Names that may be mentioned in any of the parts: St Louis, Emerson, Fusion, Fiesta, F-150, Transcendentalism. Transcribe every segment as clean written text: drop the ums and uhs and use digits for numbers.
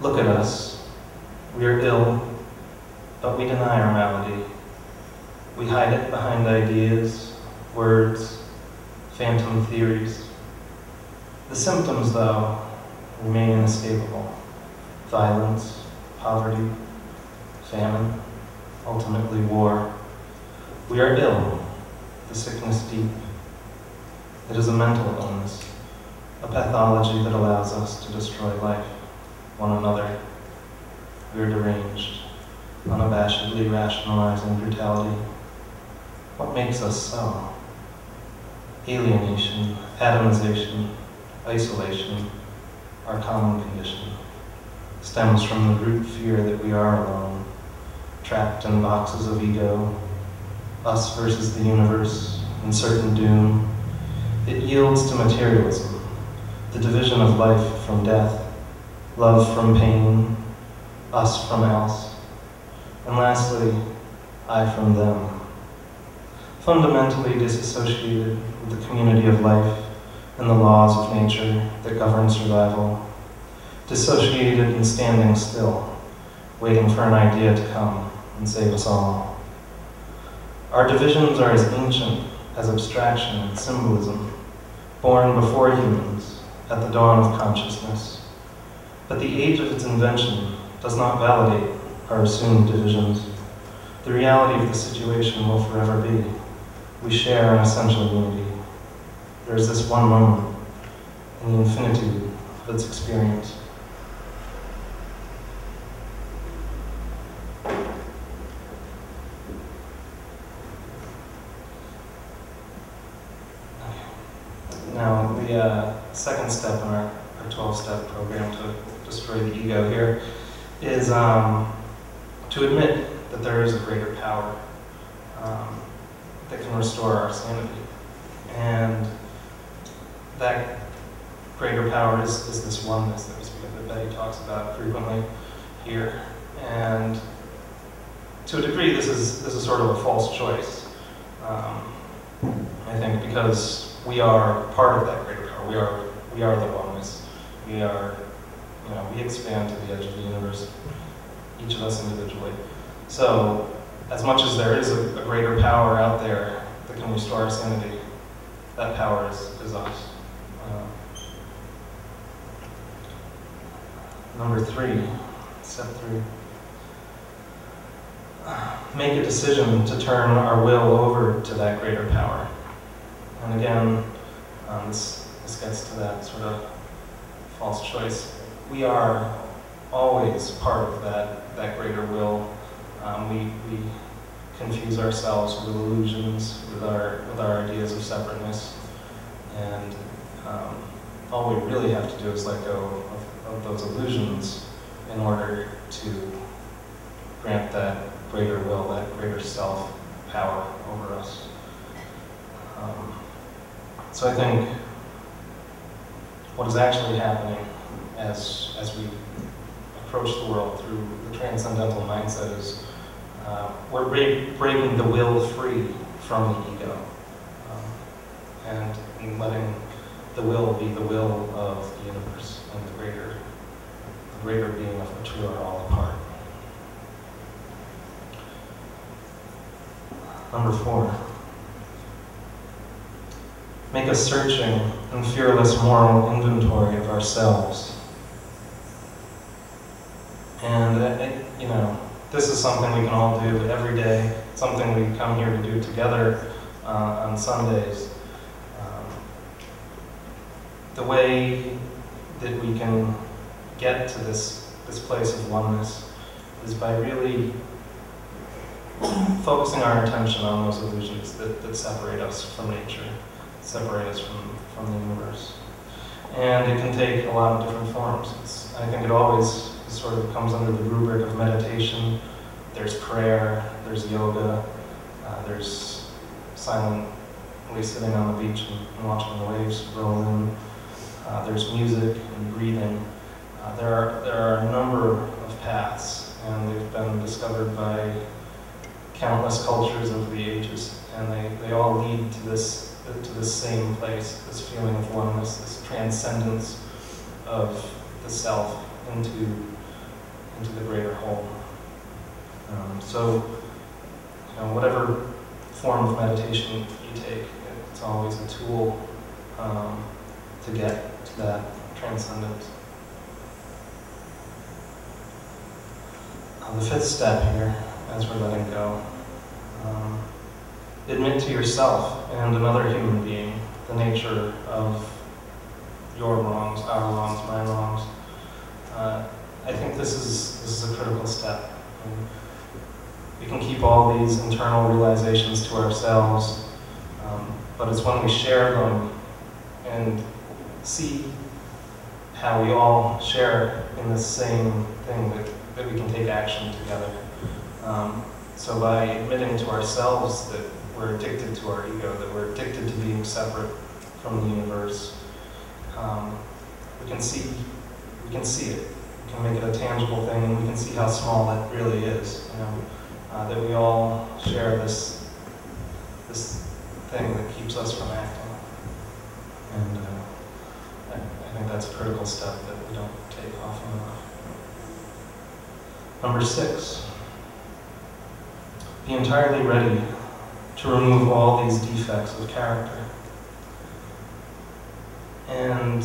Look at us. We are ill, but we deny our malady. We hide it behind ideas, words, phantom theories. The symptoms, though, remain inescapable. Violence, poverty, famine, ultimately war. We are ill, the sickness deep. It is a mental illness, a pathology that allows us to destroy life, one another. We are deranged, unabashedly rationalizing brutality. What makes us so? Alienation, atomization, isolation, our common condition, stems from the root fear that we are alone, trapped in boxes of ego, us versus the universe, uncertain doom. It yields to materialism, the division of life from death, love from pain, us from else, and lastly, I from them. Fundamentally disassociated with the community of life and the laws of nature that govern survival, dissociated and standing still, waiting for an idea to come and save us all. Our divisions are as ancient as abstraction and symbolism, born before humans, at the dawn of consciousness. But the age of its invention does not validate our assumed divisions. The reality of the situation will forever be. We share an essential unity. There is this one moment in the infinitude of its experience. Okay. Now, the second step in our 12-step program to destroy the ego here is to admit that there is a greater power that can restore our sanity. And that greater power is this oneness that Betty talks about frequently here. And to a degree, this is sort of a false choice, I think, because we are part of that greater power. We are the oneness. We are, you know, we expand to the edge of the universe, each of us individually. So as much as there is a greater power out there that can restore our sanity, that power is us. Number three, step three. Make a decision to turn our will over to that greater power. And again, this gets to that sort of false choice. We are always part of that greater will. We confuse ourselves with illusions, with our ideas of separateness, and all we really have to do is let go of those illusions in order to grant that greater will, that greater self power over us. So I think what is actually happening as we approach the world through the transcendental mindset is we're breaking the will free from the ego, and letting the will be the will of the universe and the greater being of which we are all a part. Number four, make a searching and fearless moral inventory of ourselves. And you know, this is something we can all do every day, something we come here to do together on Sundays. The way that we can get to this place of oneness is by really focusing our attention on those illusions that separate us from nature, separate us from the universe. And it can take a lot of different forms. I think it always sort of comes under the rubric of meditation. There's prayer, there's yoga, there's silently sitting on the beach and watching the waves roll in. There's music and breathing. There are a number of paths, and they've been discovered by countless cultures over the ages, and they all lead to this same place, this feeling of oneness, this transcendence of the self into into the greater whole. Whatever form of meditation you take, it's always a tool to get to that transcendence. The fifth step here, as we're letting go, admit to yourself and another human being the nature of your wrongs, our wrongs, my wrongs. I think this is a critical step. We can keep all these internal realizations to ourselves, but it's when we share them and see how we all share in the same thing that we can take action together. So by admitting to ourselves that we're addicted to our ego, that we're addicted to being separate from the universe, we can see it. We can make it a tangible thing, and we can see how small it really is. That we all share this thing that keeps us from acting, and I think that's a critical step that we don't take often enough. Number 6, be entirely ready to remove all these defects of character. And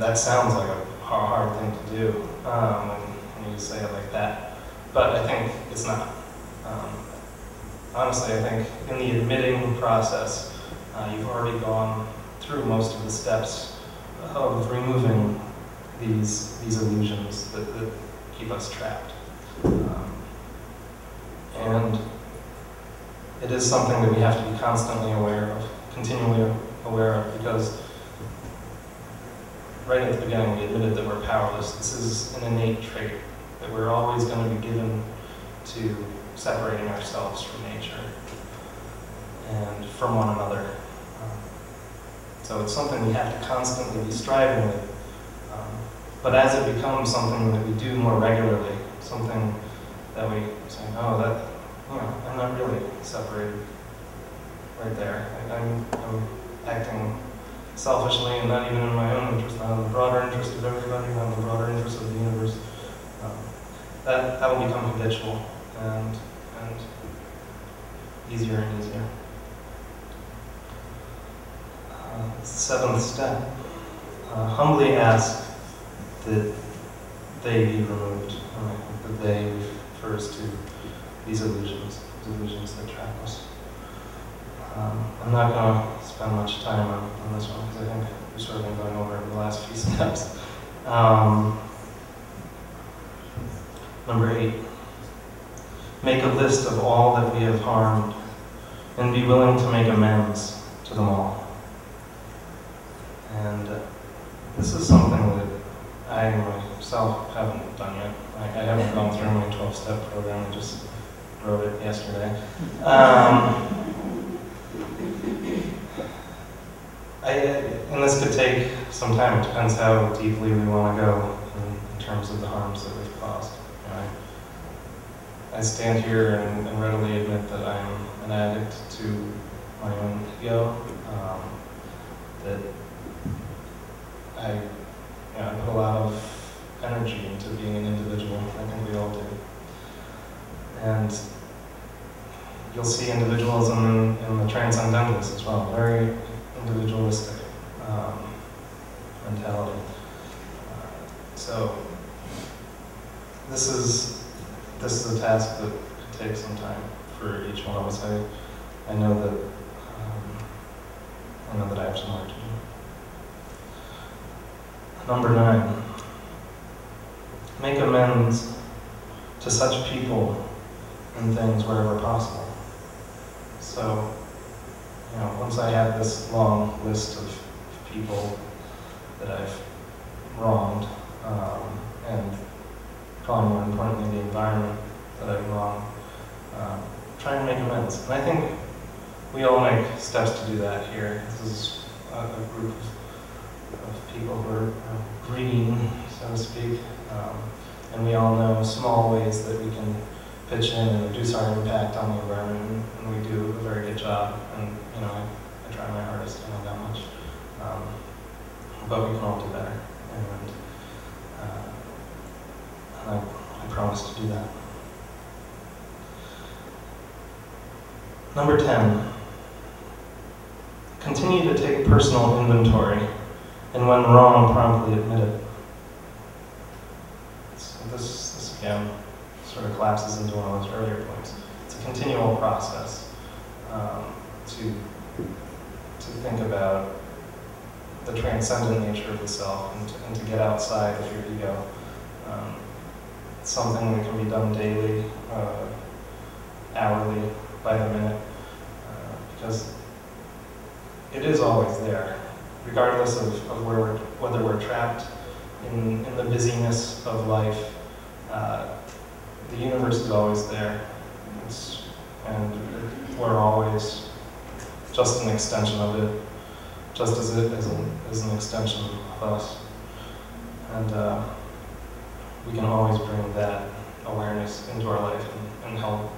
that sounds like a hard thing to do when you say it like that, but I think it's not. Honestly, I think in the admitting process, you've already gone through most of the steps of removing these illusions that keep us trapped. And it is something that we have to be constantly aware of, continually aware of, because right at the beginning we admitted that we're powerless. This is an innate trait that we're always going to be given to separating ourselves from nature and from one another. So it's something we have to constantly be striving with. But as it becomes something that we do more regularly, something that we say, oh, I'm not really separated right there. I'm acting selfishly and not even in my own interest, not in the broader interest of everybody, not in the broader interest of the universe. That will become habitual and easier and easier. Seventh step, humbly ask that they be removed, that they refers to these illusions that trap us. I'm not going to spend much time on this one, because I think we've sort of been going over the last few steps. Number 8, make a list of all that we have harmed and be willing to make amends to them all. And this is something that I myself haven't done yet. I haven't gone through my 12-step program. I just wrote it yesterday. And this could take some time. It depends how deeply we want to go in terms of the harms that we've caused. I stand here and readily admit that I'm an addict to my own ego. That I put a lot of energy into being an individual. I think we all do. And you'll see individualism in the Transcendentalists as well. Very individualistic mentality. So this is a task that could take some time for each one of us. I know that I have some work to do. Number 9, make amends to such people and things wherever possible. So, once I had this long list of people that I've wronged, and probably more importantly, the environment that I've wronged, try and make amends. And I think we all make steps to do that here. This is a group of people who are green, so to speak, and we all know small ways that we can pitch in and reduce our impact on the environment, and we do a very good job, and I try my hardest, not that much, but we can all do better, and us to do that. Number 10, continue to take personal inventory, and when wrong, promptly admit it. So this again sort of collapses into one of those earlier points. It's a continual process to think about the transcendent nature of the self and to get outside of your ego. It's something that can be done daily, hourly, by the minute, because it is always there, regardless of where whether we're trapped in the busyness of life. The universe is always there, and we're always just an extension of it, just as it is an extension of us. And we can always bring that awareness into our life and help,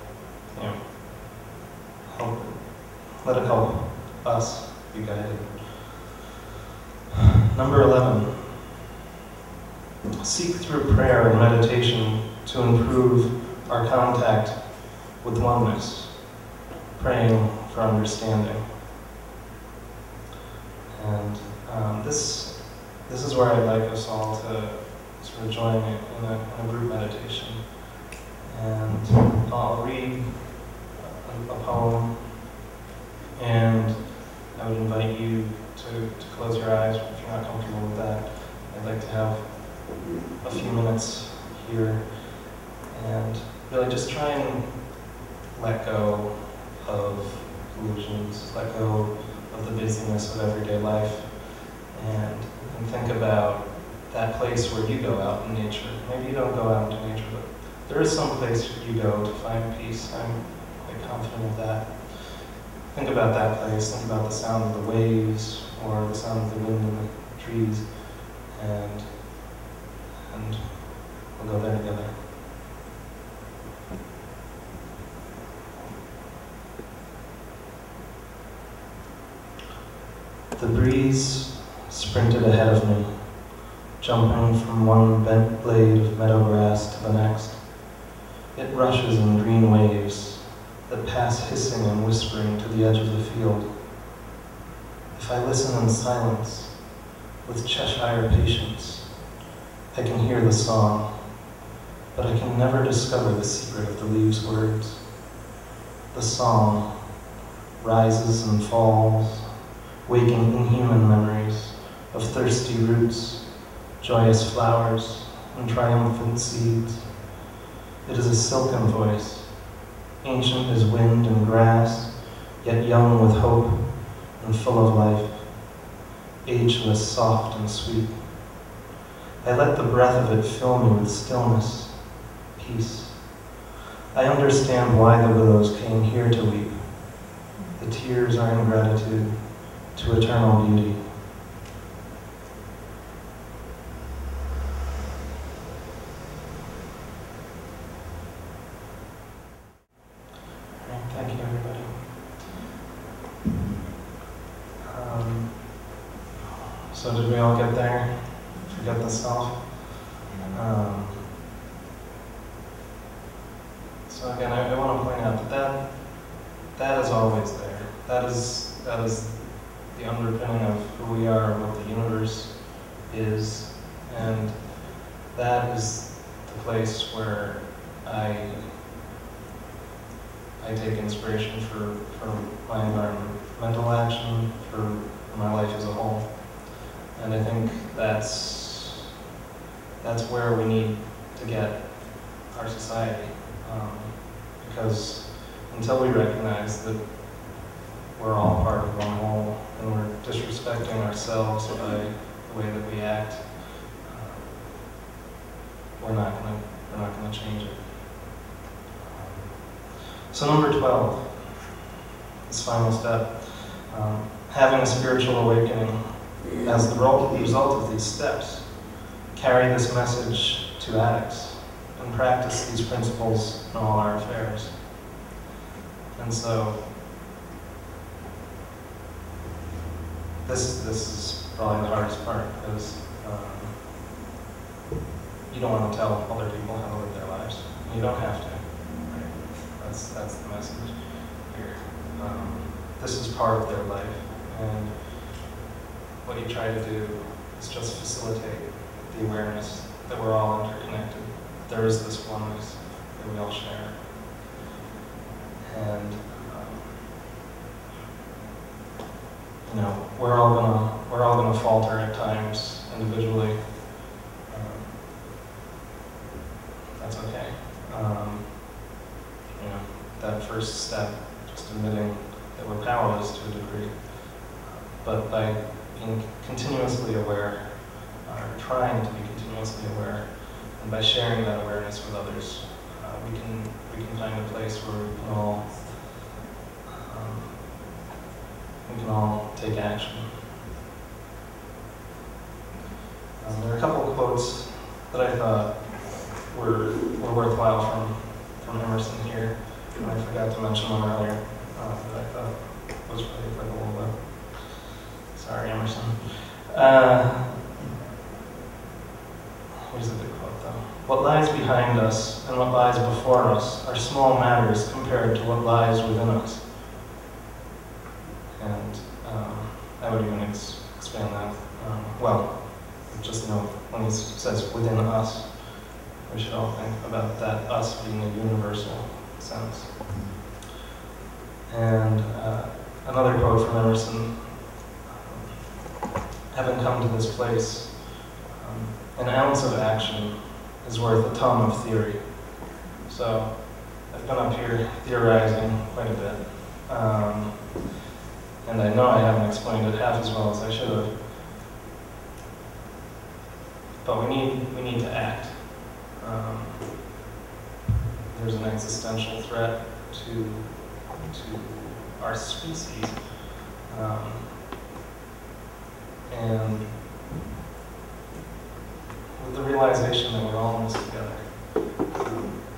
you know, let it help us be guided. Number 11, seek through prayer and meditation to improve our contact with oneness, praying for understanding. And this is where I'd like us all to sort of join in a group meditation. And I'll read a poem, and I would invite you to close your eyes if you're not comfortable with that. I'd like to have a few minutes here and really just try and let go of illusions, let go of the busyness of everyday life, and think about that place where you go out in nature. Maybe you don't go out into nature, but there is some place you go to find peace. I'm confident of that. Think about that place, think about the sound of the waves or the sound of the wind in the trees, and we'll go there together. The breeze sprinted ahead of me, jumping from one bent blade of meadow grass to the next. It rushes in green waves that pass hissing and whispering to the edge of the field. If I listen in silence, with Cheshire patience, I can hear the song, but I can never discover the secret of the leaves' words. The song rises and falls, waking inhuman memories of thirsty roots, joyous flowers, and triumphant seeds. It is a silken voice, ancient as wind and grass, yet young with hope and full of life, ageless, soft, and sweet. I let the breath of it fill me with stillness, peace. I understand why the willows came here to weep. The tears are in gratitude to eternal beauty. So did we all get there? Forget the self? So again, I want to point out that is always there. That is the underpinning of who we are, what the universe is, and that is the place where I take inspiration for my environmental action, for my life as a whole. And I think that's where we need to get our society, because until we recognize that we're all part of one whole and we're disrespecting ourselves by the way that we act, we're not gonna change it. So number 12, this final step, having a spiritual awakening. As the result of these steps, carry this message to addicts and practice these principles in all our affairs. And so, this is probably the hardest part, because you don't want to tell other people how to live their lives. You don't have to. Right? That's the message here. This is part of their life, and what you try to do is just facilitate the awareness that we're all interconnected. There is this oneness that we all share, and you know, we're all gonna falter at times individually. That's okay. You know, that first step, just admitting that we're powerless to a degree, but by being continuously aware, or trying to be continuously aware, and by sharing that awareness with others, we can find a place where we can all take action. There are a couple of quotes that I thought were worthwhile from Emerson here, and I forgot to mention one earlier that I thought was really applicable, but sorry, Emerson. Here's a good quote, though. What lies behind us and what lies before us are small matters compared to what lies within us. And I would even expand that. Well, just note when he says within us, we should all think about that us being a universal sense. And another quote from Emerson, having come to this place, an ounce of action is worth a ton of theory. So I've been up here theorizing quite a bit. And I know I haven't explained it half as well as I should have. But we need to act. There's an existential threat to our species, and with the realization that we're all in this together,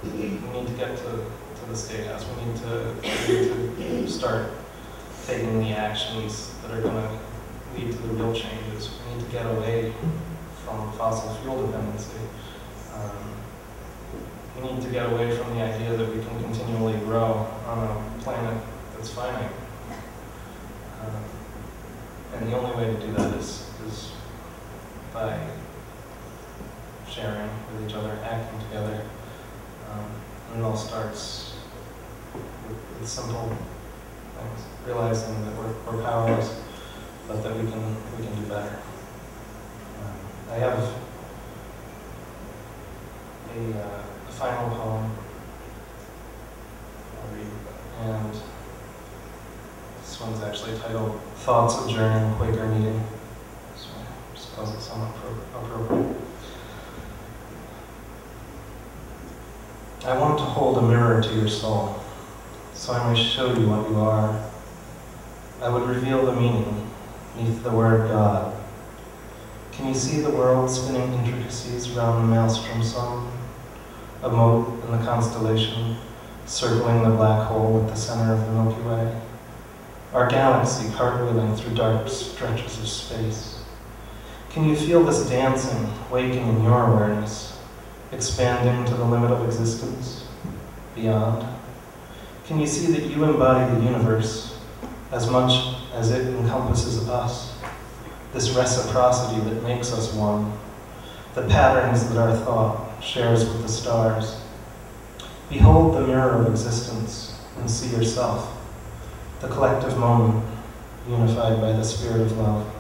we need to get to the State House. We need to start taking the actions that are going to lead to the real changes. We need to get away from fossil fuel dependency. We need to get away from the idea that we can continually grow on a planet that's finite. And the only way to do that is by sharing with each other, acting together. And it all starts with simple things, realizing that we're powerless, but that we can do better. I have a final poem I'll read, and this one's actually titled Thoughts Adjourning Quaker Meeting, so I suppose it's somewhat appropriate. I want to hold a mirror to your soul, so I may show you what you are. I would reveal the meaning beneath the word God. Can you see the world spinning intricacies around the maelstrom sun? A mote in the constellation, circling the black hole at the center of the Milky Way. Our galaxy cartwheeling through dark stretches of space. Can you feel this dancing, waking in your awareness, expanding to the limit of existence, beyond? Can you see that you embody the universe as much as it encompasses us? This reciprocity that makes us one, the patterns that our thought shares with the stars. Behold the mirror of existence and see yourself, the collective moment unified by the spirit of love.